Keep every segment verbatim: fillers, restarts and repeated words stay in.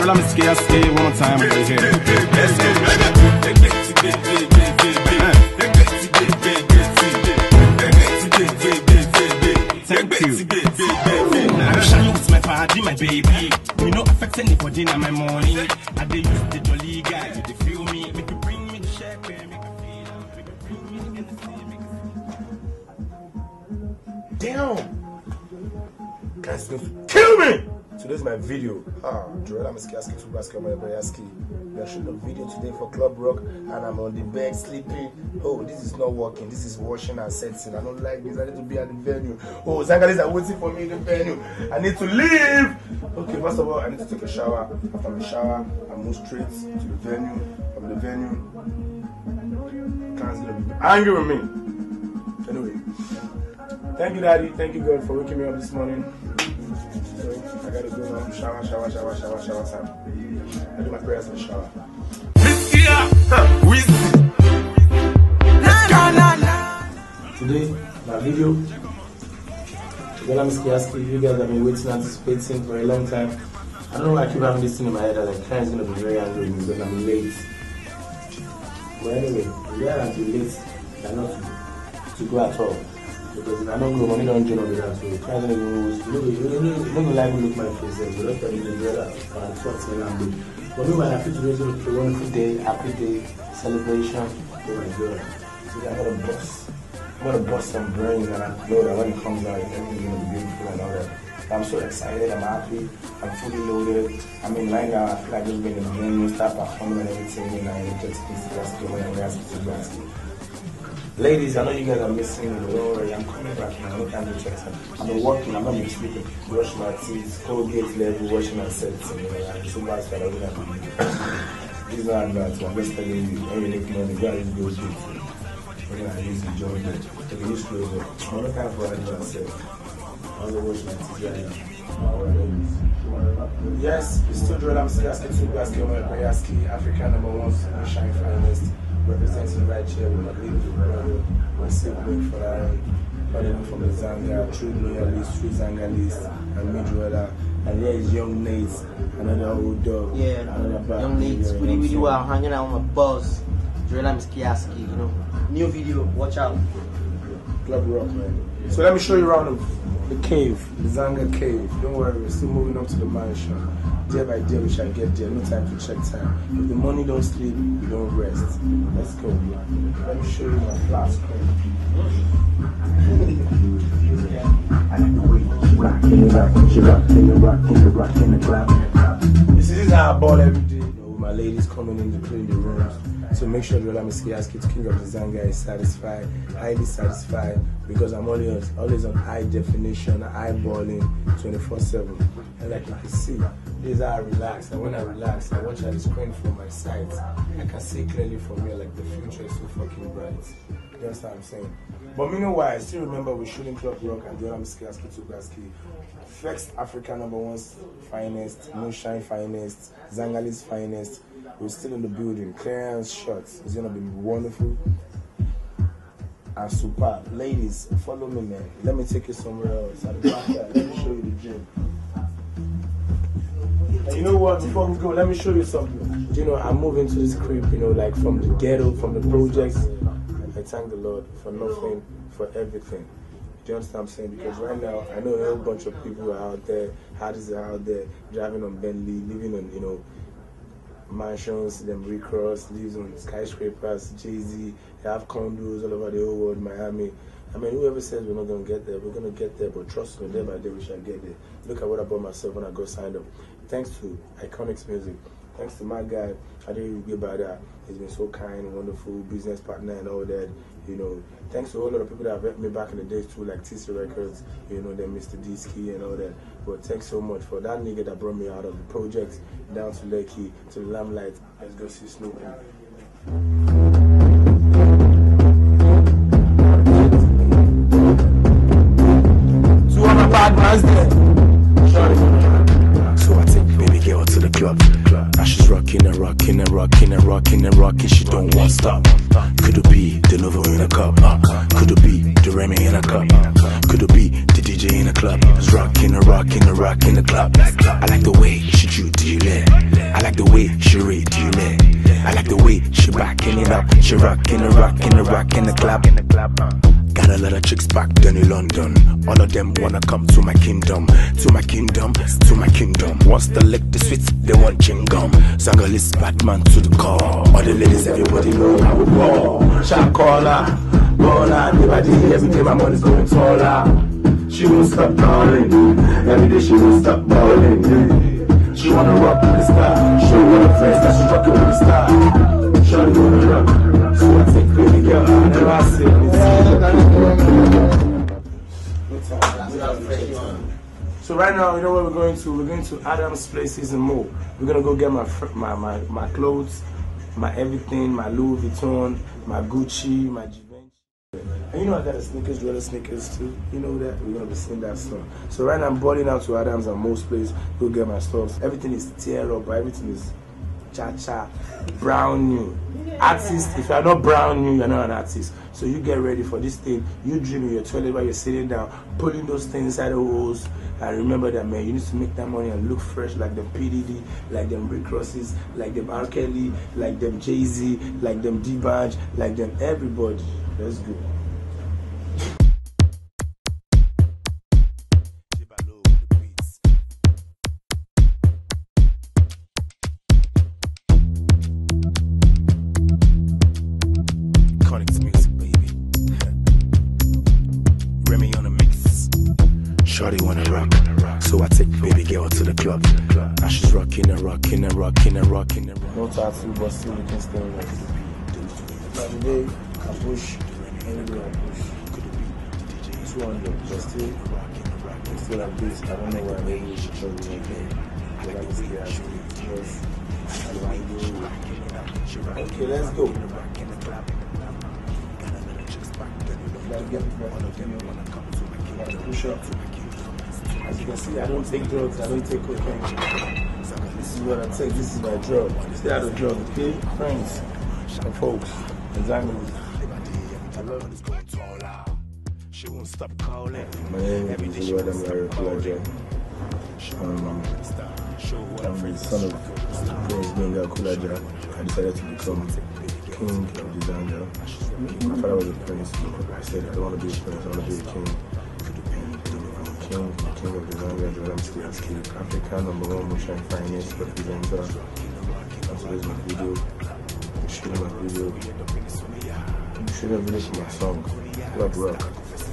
Durella, me scare, scare one more time over here. Let's go. Thank you. I shall lose my party, my baby. We no affect anybody in my money. I dey use the jolly guy, you dey feel me? Make you bring me the shape, make me feel, make you bring me in the sea, make you. Damn. Guys, don't kill me. Today's my video. Ah, Durella Miskiaski, Tubraski, we are shooting a video today for Club Rock, and I'm on the bed sleeping. Oh, this is not working. This is washing and setting. I don't like this. I need to be at the venue. Oh, Zangalis are waiting for me in the venue. I need to leave. Okay, first of all, I need to take a shower. After the shower, I move straight to the venue. From the venue, Clarence is gonna be angry with me. Anyway, thank you, Daddy. Thank you, God, for waking me up this morning. I gotta go now. Shower, shower, shower, shower, shower, shower. I do my prayers in the shower. Today, my video. Durella Miskiaski, you guys have been waiting, anticipating for a long time. I don't know why I keep having this thing in my head that the client's gonna be very angry because I'm late. But anyway, I'm glad I'm too late. I'm not to go at all. Because if I don't go, money don't join up with that. So the client don't even know who's not like me with my face. So that's why you do that. And it's what's in language. But me, when I feel today's a wonderful day, happy day, celebration. Oh my God. So I'm gonna bust. I'm gonna bust some brains, and I know that when it comes out, everything's gonna be beautiful and all that. I'm so excited, I'm happy, I'm fully loaded. I mean, right now, I feel like just being in the game, you start performing and everything, and I get to this basket when I'm asking to basket. Ladies, I know you guys are missing me. Don't worry, I'm coming back now. No time to check. I've been working, I'm not been sleeping. Brush my teeth, Colgate level, washing my sets, and I'm so much that I don't have money. These are advanced, I'm just telling you, every little money, you gotta go to it. We're gonna use the joint, we're gonna use clothes. I'm not kind for advanced sets. I'm gonna wash my teeth right now. Yes, it's still Durella Miskiaski, Tubraski, Omar Koyaski, African number one, super shine finalist. Representing right here with my baby brother, my sibling Ferrari, Iconics from the Zanga, true loyalist, true Zangalist, and me Durella. And there is young Nate, another old dog. Yeah, another young Nate, we do, we do out hanging out with my boss, Durella Miskiaski, you know. New video, watch out. Club Rock, man. So let me show you around the, the cave, the Zanga cave. Don't worry, we're still moving up to the mansion. Day by day we shall get there, no time to check time. If the money don't sleep, we don't rest. Let's go. Let me show you my flask. I know we rockin' the rock, she rockin' the rockin' the rockin' the clap. This is how I ball every day. You know, my ladies coming in to clean the rooms. So make sure Durella Miskiaski, King of the Zanga, is satisfied, highly satisfied, because I'm always always on high definition, eyeballing twenty-four seven. And like you can see, this is how I relax, and when I relax, I watch at the screen from my sides. I can see clearly from here, like the future is so fucking bright. You understand what I'm saying? But you know why? I still remember we shooting Club Rock and Durella Miskiaski, Tubraski. First Africa number one's finest, Moonshine finest, Zangalis finest. We're still in the building. Clarence shots. It's gonna be wonderful and super. Ladies, follow me, man. Let me take you somewhere else. At the back here, let me show you the gym. You know what, before we go, let me show you something. You know, I'm moving to this crib, you know, like from the ghetto, from the projects. And I thank the Lord for nothing, for everything. Do you understand what I'm saying? Because right now, I know a whole bunch of people are out there, houses are out there, driving on Bentley, living on, you know, mansions, them recross, lives on skyscrapers, Jay-Z, they have condos all over the whole world, Miami. I mean, whoever says we're not going to get there, we're going to get there, but trust me, day by day we shall get there. Look at what I bought myself when I got signed up. Thanks to Iconics Music. Thanks to my guy, I didn't really about that. He's been so kind, wonderful, business partner and all that, you know. Thanks to a whole lot of people that have helped me back in the days too, like T C Records, you know, then Mister D-Ski and all that. But thanks so much for that nigga that brought me out of the projects, down to Lekki, to the limelight. Let's go see Snoop. Rockin' and rockin' and rockin' and rockin', she don't want stop. Could it be the lover in a cup? Uh, could it be the Remy in a cup? Could it be the D J in a club? Rockin' and rockin' and rockin' the club. I like the way she do, do you live? like the way she read you, man. I like the way she backing it up. She rockin' the rockin' the rockin' the club. Got a lot of chicks back down in London. All of them wanna come to my kingdom. To my kingdom, to my kingdom. Wants to lick the sweets, they want chewing gum. Zanga is Batman to the core. All the ladies, everybody know how we roll. Shakola, Bola, everybody, every day my money's going taller. She won't stop calling, every day she won't stop calling. She wanna rock with the star, she wanna flex that she rockin' with the star. Shawty wanna rock, so I take pretty girl and her ass in it. So right now, you know what we're going to? We're going to Adam's Places and more. We're gonna go get my my my, my clothes, my everything, my Louis Vuitton, my Gucci, my. And you know I got a sneakers, Durella sneakers too. You know that? We're gonna be seeing that song. So right now I'm boarding out to Adams and most places. Go get my stuff. Everything is tear up, everything is cha-cha, brown new. Artist, if you're not brown new, you're not an artist. So you get ready for this thing. You dream in your toilet while you're sitting down, pulling those things out of holes. And remember that, man, you need to make that money and look fresh like them P D D, like them Rick Rosses, like them R. Kelly, like them Jay-Z, like them D-Badge, like them everybody. Let's go. Iconics Music, baby. Remy on the mix. Shawty wanna rock, so I take baby girl to the club. Now she's rocking and rocking and rocking and rocking and rocking. No tattoo, but still we can still rock. Today, I push. Anyway, I push. Could it be D J? two hundred, but still rocking, still at this. I don't know why maybe you should show me again. I like to see that. I don't know. Okay, let's go. Push up. As you can see, I don't take drugs, I don't take cocaine. This is what I take, this is my drug. Stay out of drugs, okay? Friends and folks, and Zangers. I love this going taller. She won't stop calling. Every day she won't stop calling. Um, I'm the son of Prince Benga Kulaja. I decided to become King of the Zanga. My father was a prince. I said, I don't want to be a prince, I want to be a king. King, King of the Zanga, and I'm still asking Africa number one motion finance representative. And today's my video. I'm shooting my video. You should have listened to my song, Club Rock.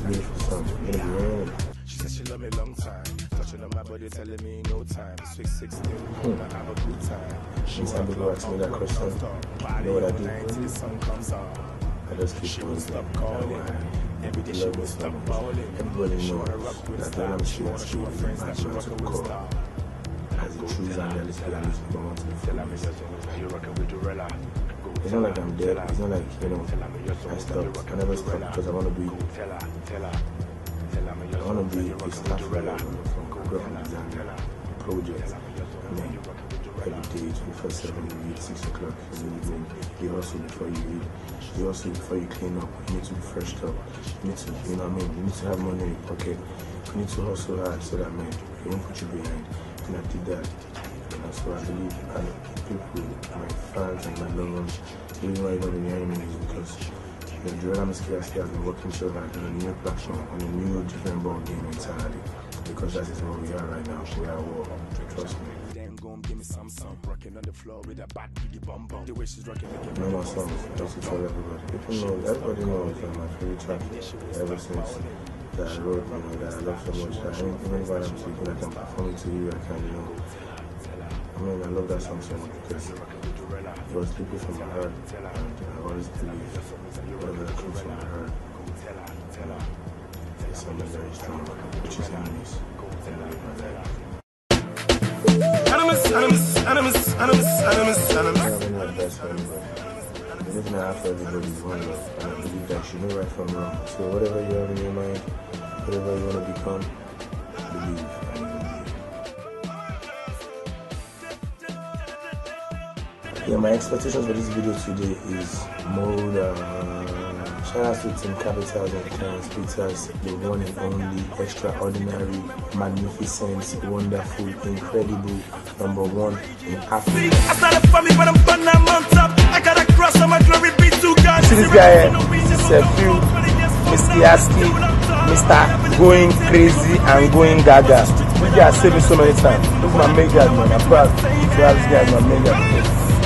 Beautiful song. She said she loved me a long time. Touching on my body, telling me no time. Sweet sixteen, I have a good time. She said, people ask me that question. You know what I do? I just keep moving. Every day she was stop bowling. Everybody knows that time I'm shooting at you, that's your call. As it chooses, I'm going to tell her, I want to tell her, you're rocking with Durella. It's not like I'm dead, it's not like, you know, I stopped. I never stopped because I want to be, I want to be a staff member from Kogla Project. I mean, every day, twenty-four seven, you eat six o'clock in the evening. You hustle before you eat. You hustle before you clean up. You need to be freshed up. You need to, you know what I mean? You need to have money in your pocket. You need to hustle hard so that, man, they won't put you behind. And I did that. And so I believe, and people, my fans and my loved ones, the reason why you're not behind me is because the Durella Muskelasky has been working so hard on a new platform, on a new, different ball game entirely. Because that is what we are right now. We are at war. Trust me. Give me some song, rocking on the floor with a bat to the bum bum. The way she's rocking, making me my songs. Just to tell everybody. People know, everybody knows that my favorite track ever since that I wrote, you know, that I love so much. That even while I'm speaking, I can perform it to you. I can, you know. I mean, I love that song so much because it was people from my heart, and I always believe whatever that comes from my heart. It's something very strong, which is nice. And I love my life. Animus, animus, animus, animus, animus. I have my best friend, but the reason I have for everybody is one love, and I believe that you know right from wrong. So whatever you have in your mind, whatever you want to become, believe. Yeah, my expectations for this video today is more uh, Shout out to Team Capital and Clarence Peters, the one and only extraordinary, magnificent, wonderful, incredible number one in Africa. I started from me, but I'm done, I'm on top. I got a cross on my glory, be too God. See this guy, it's a few, Mister Asky, Mister Going Crazy and Going Gaga. This guy saved me so many times. Look at my mega, man. I'm proud. I'm proud this guy is my mega.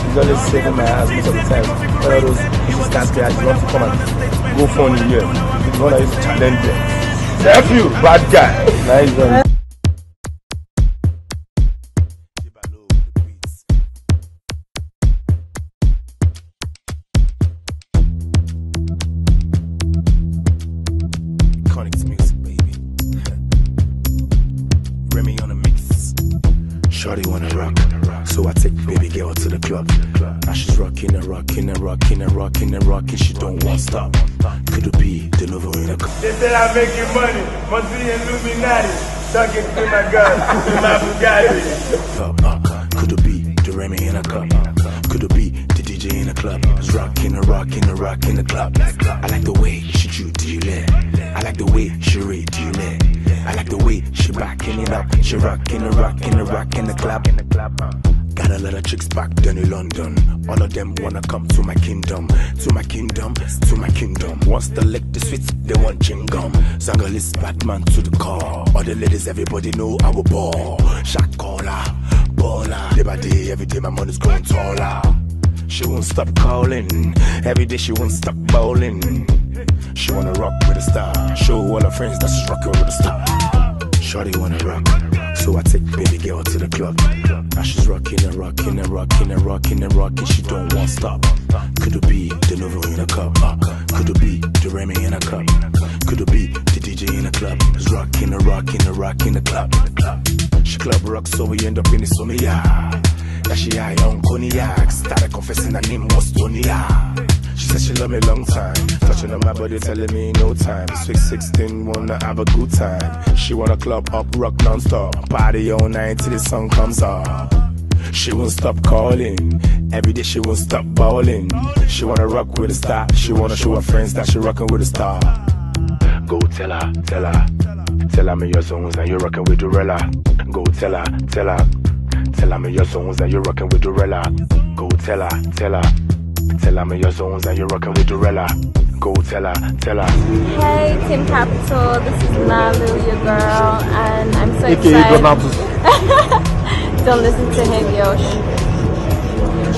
He's always saving my ass most of the time. All those issues can't stay. I just want to come and go phone in here. He's the one that used to challenge me. F you, bad guy. Nice one. Iconics Music, baby. Remy on the mix. Shorty wanna rock. So I take baby girl to the club. Now she's rocking and rocking and rocking and rocking and rocking. She don't want stop. Could it be the lover in the car? They said I'm making money, must be Illuminati. Talking to my girl, to my Bugatti. Could it be the Remy in a cup? Could it be the D J in the club? She's rocking and rocking and rocking the club. I like the way she chew, do you there? I like the way she read, do you there? I like the way she backing it up. She rocking and rocking and rocking the club. Got a lot of chicks back down in London. All of them wanna come to my kingdom. To my kingdom, to my kingdom. Wants to lick the sweets, they want chewing gum. Zangle is Batman to the core. All the ladies, everybody know I will ball. Shot caller, baller. Day by day, every day my money's growing taller. She won't stop calling. Every day she won't stop bowling. She wanna rock with a star. Show all her friends that she's rocking with a star. Shorty wanna rock. So I take baby girl to the club. Now she's rocking and rocking and rocking and rocking and rocking. She don't want stop. Could it be the Novo in a cup? Could it be the Remy in a cup? Could it be the D J in a club? She's rocking and rocking and rocking the club. She club rocks so we end up in insomnia. That she high on cognac. Started confessing her name was Tonya. She said she loved me long time. Touching on my body, telling me no time. Sweet sixteen, wanna have a good time. She wanna club up, rock non-stop. Party all night till the sun comes up. She won't stop calling. Every day she won't stop bawling. She wanna rock with a star. She wanna show her friends that she rockin' with a star. Go tell her, tell her. Tell her me your songs and you're rockin' with Durella. Go tell her, tell her. Tell her me your songs and you're rockin' with Durella. Go tell her, tell her. Tell her me your zones and you're rocking with Durella. Go tell her, tell her. Hey, Team Capital, this is Lalu, your girl, and I'm so excited. Don't listen to him, Yosh.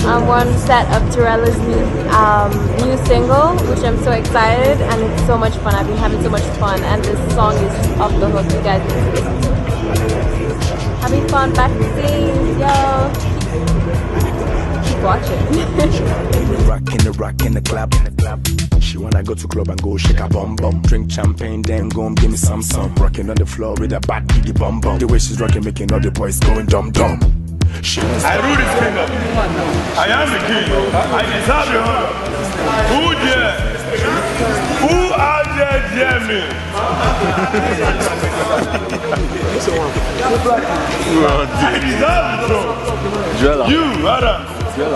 I'm one set of Durella's new, um, new single, which I'm so excited, and it's so much fun. I've been having so much fun, and this song is off the hook. You guys need to listen to it. Having fun, back to scenes, yo. Watch it. Rockin' the rock in the club. She wanna go to club and go shake a bum bum. Drink champagne, then go and give me some some. Rockin' on the floor with a bad biggie bum bum. The way she's rockin', making all the boys going dumb dumb. She I rule this kingdom. I am the king. I deserve the honor. Who dare? Who out there dare me? You, brother. You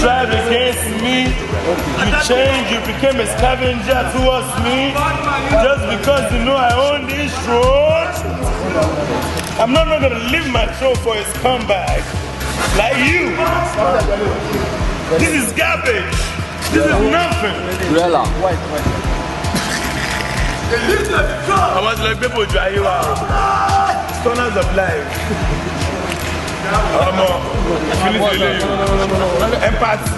tried against me, you changed, you became a scavenger towards me, just because you know I own this road. I'm not gonna leave my show for his comeback, like you. This is garbage, this is nothing. I was like, people dry you out, stoners of life. I'm not feeling you. Empathy.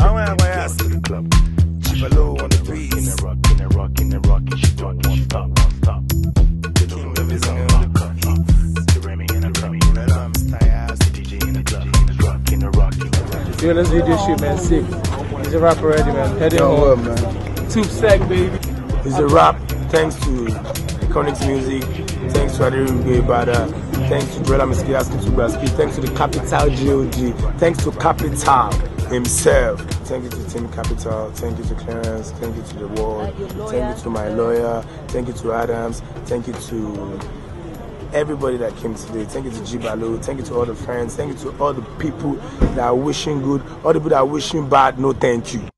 I'm going to ask to the club. Chibalo on the breeze. In the rock, in the rock, in the rock. She don't want stop, won't stop. The king of the zanga. The Remy in the club. The D J in the club. The rock, in the rock, in the rock. Yo, let's video shoot, man. Sick. He's a rap already, man. Heading home, man. Tube sack, baby. He's a rap. Thanks to Iconics Music. Thanks to Adirugbe Bada, thanks to Brother Miskiaski Tubaski, thanks to the Capital G O G, thanks to Capital himself. Thank you to Team Capital, thank you to Clarence, thank you to the world, thank you to my lawyer, thank you to Adams, thank you to everybody that came today. Thank you to Jibalu. Thank you to all the friends. Thank you to all the people that are wishing good. All the people that are wishing bad, no thank you.